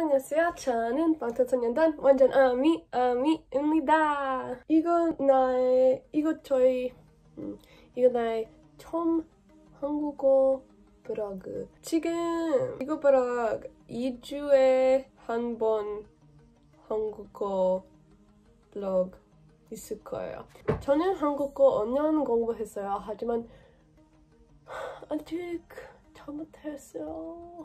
안녕하세요. 저는 방탄소년단 완전 아미입니다. 이거 나의 처음 한국어 브로그. 지금 이거 브로그 2주에 한 번 한국어 블로그 있을 거예요. 저는 한국어 5년 공부했어요. 하지만 아직 잘못했어요.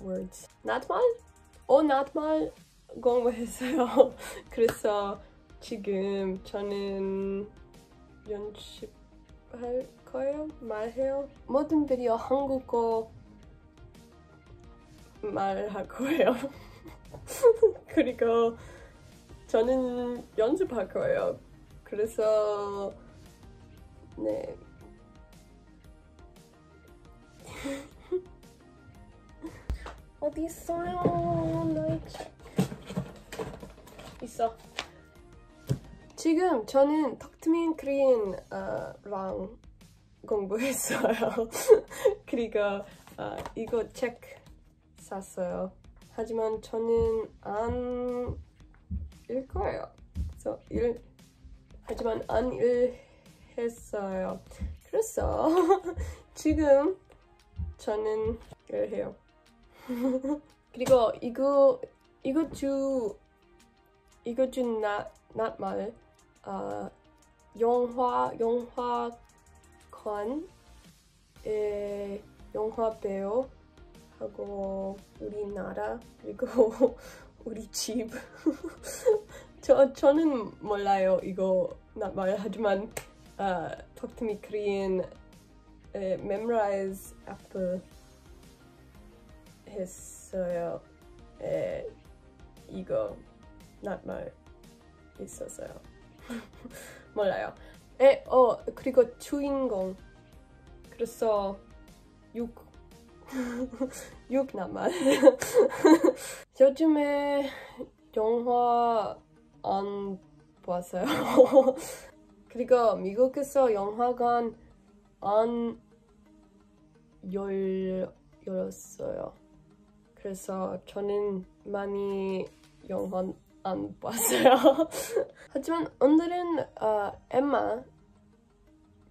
words. 낮말 공부했어요. 그래서 지금 저는 연습할 거예요. 말해요. 모든 비디오 한국어 말할 거예요. 그리고 저는 연습할 거예요. 그래서 네. 어디 있어요? 나이 있어. 지금 저는 덕트민 크리엔 랑 공부했어요. 그리고 이거 책 샀어요. 하지만 저는 안 읽어요. 하지만 안 읽었어요. 그래서 지금 저는 읽어요. 그리고 이거 주 낱말 영화관에 영화 배우 하고 우리나라 그리고 우리 집. 저는 몰라요 이거 낱말. 하지만 Talk to me Korean memorize after 했어요. 이거 낱말 있었어요. 몰라요. 그리고 주인공. 그래서 6 낱말. 요즘에 영화 안 봤어요. 그리고 미국에서 영화관 안 열었어요. 그래서 저는 많이 영화 안 봤어요. 하지만 오늘은 엠마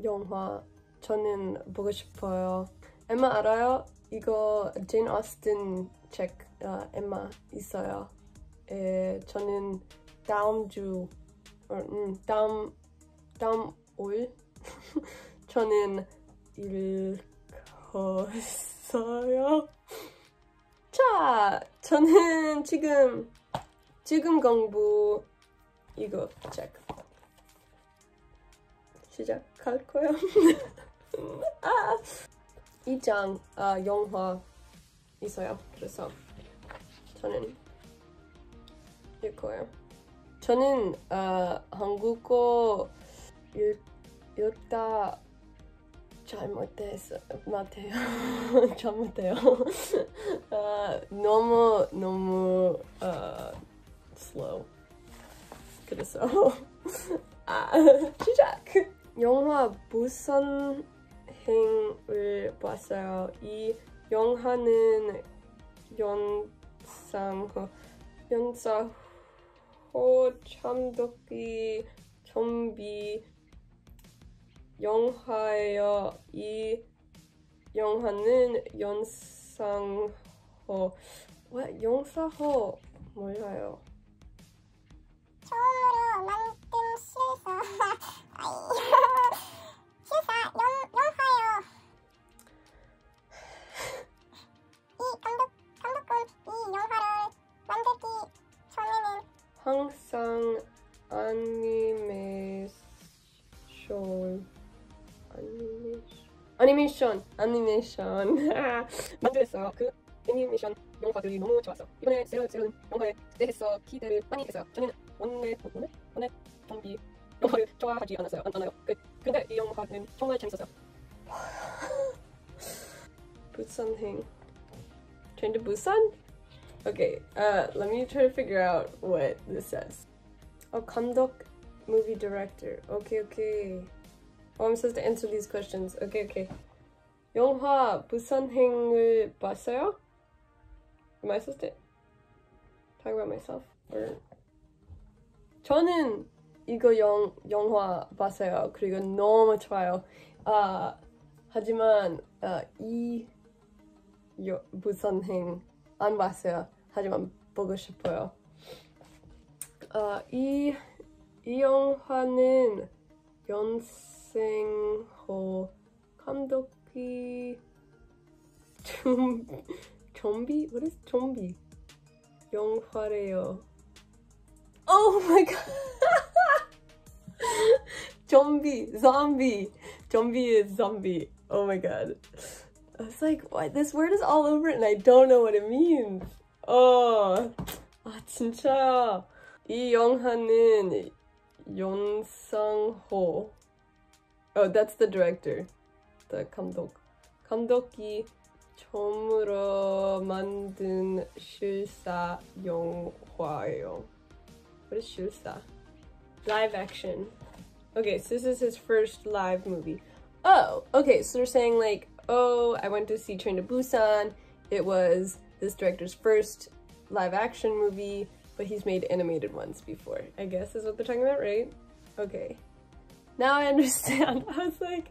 영화 저는 보고 싶어요. 엠마 알아요? 이거 제인 오스틴 책 엠마 있어요. 저는 다음 올 저는 읽었어요. 자, 저는 지금 공부 이거 책 시작할 거예요. 이 장 영화 있어요. 그래서 저는 읽을 거예요. 저는 한국어 읽다 잘못해요. 너무 slow. 그래서 시작! 영화 부산행을 봤어요. 이 영화는 예언 상호 참독이 좀비 영화예요. 이 영화는 예언 상호. 왜 예언 상호 몰라요? 처음으로 만든 영화예요. 이 감독은 이 영화를 만들기 전에는 항상 애니메이션 만들어서 그 애니메이션 이런 것들이 너무 좋았어. 이번에 새로운 영화에 대해서 기대를 많이 했어요. 저는 원래 좀비 영화를 좋아하지 않아요. 근데 이 영화는 정말 재밌었어요. Busanhaeng. Train to Busan? Okay, let me try to figure out what this says. Oh, 감독, movie director. Okay. Oh, I'm supposed to answer these questions. Okay. 영화 부산행을 봤어요? Am I supposed to talk about myself? Or... 저는 이거 영화 봤어요. 그리고 너무 좋아요. 하지만 부산행 안 봤어요. 하지만 보고 싶어요. 이 영화는 연상호 감독 좀비? What is 좀비? 영화래요. Oh my god! Zombie! Zombie is zombie. Oh my god. I was like, what? This word is all over it and I don't know what it means. Oh, 진짜. 이 영화는 Yeon Sang-ho. Oh, that's the director. 감독이 처음으로 만든 실사 영화예요. What is 실사? Live action. Okay, so this is his first live movie. Oh, okay, so they're saying like, oh, I went to see Train to Busan. It was this director's first live action movie, but he's made animated ones before, I guess is what they're talking about, right? Okay. Now I understand. I was like,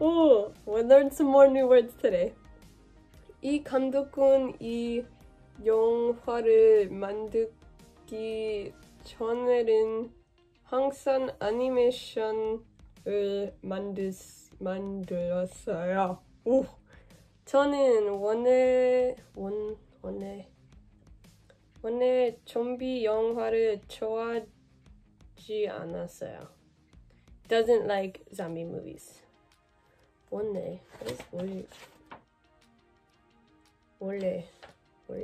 oh, we learned some more new words today. 이 감독은 이 영화를 만들기 전에는 항상 애니메이션을 만들었어요. 오, 저는 원래 좀비 영화를 좋아하지 않았어요. Doesn't like zombie movies. 원래, what is 원래? Why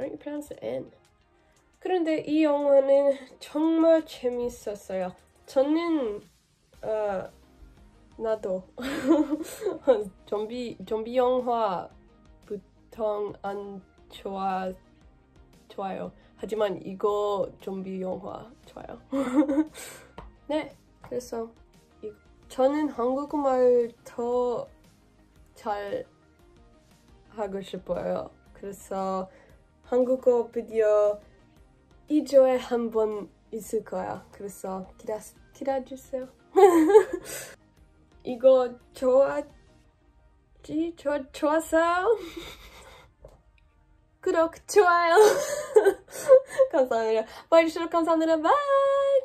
don't you pronounce the N? 그런데 이 영화는 정말 재밌었어요. 저는 나도 좀비 영화 보통 안 좋아요. 하지만 이거 좀비 영화 좋아요. 네, 그래서 저는 한국말 더 잘 하고 싶어요. 그래서 한국어 비디오 2주에 한 번 있을 거야. 그래서 기다려주세요. 이거 좋았어요? 구독, 좋아요. 감사합니다. 봐주셔서 감사합니다. 바이!